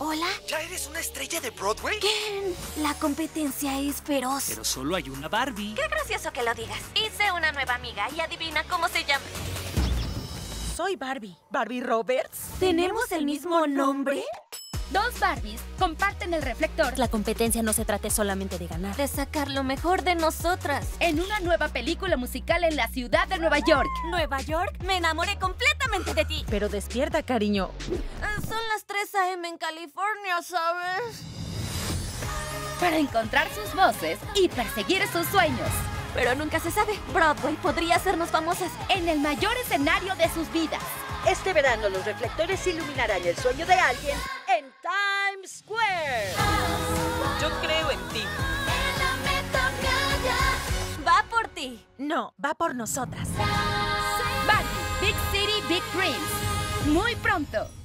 ¿Hola? ¿Ya eres una estrella de Broadway? ¿Quién? La competencia es feroz. Pero solo hay una Barbie. Qué gracioso que lo digas. Hice una nueva amiga y adivina cómo se llama. Soy Barbie. ¿Barbie Roberts? ¿Tenemos el mismo nombre? Dos Barbies comparten el reflector. La competencia no se trata solamente de ganar, de sacar lo mejor de nosotras. En una nueva película musical en la ciudad de Nueva York. ¿Nueva York? Me enamoré completamente de ti. Pero despierta, cariño. Son las 3 a.m. en California, ¿sabes? Para encontrar sus voces y perseguir sus sueños. Pero nunca se sabe. Broadway podría hacernos famosas en el mayor escenario de sus vidas. Este verano los reflectores iluminarán el sueño de alguien en Times Square. Yo creo en ti. Va por ti. No, va por nosotras. Barbie, Big City, Big Dreams. Muy pronto.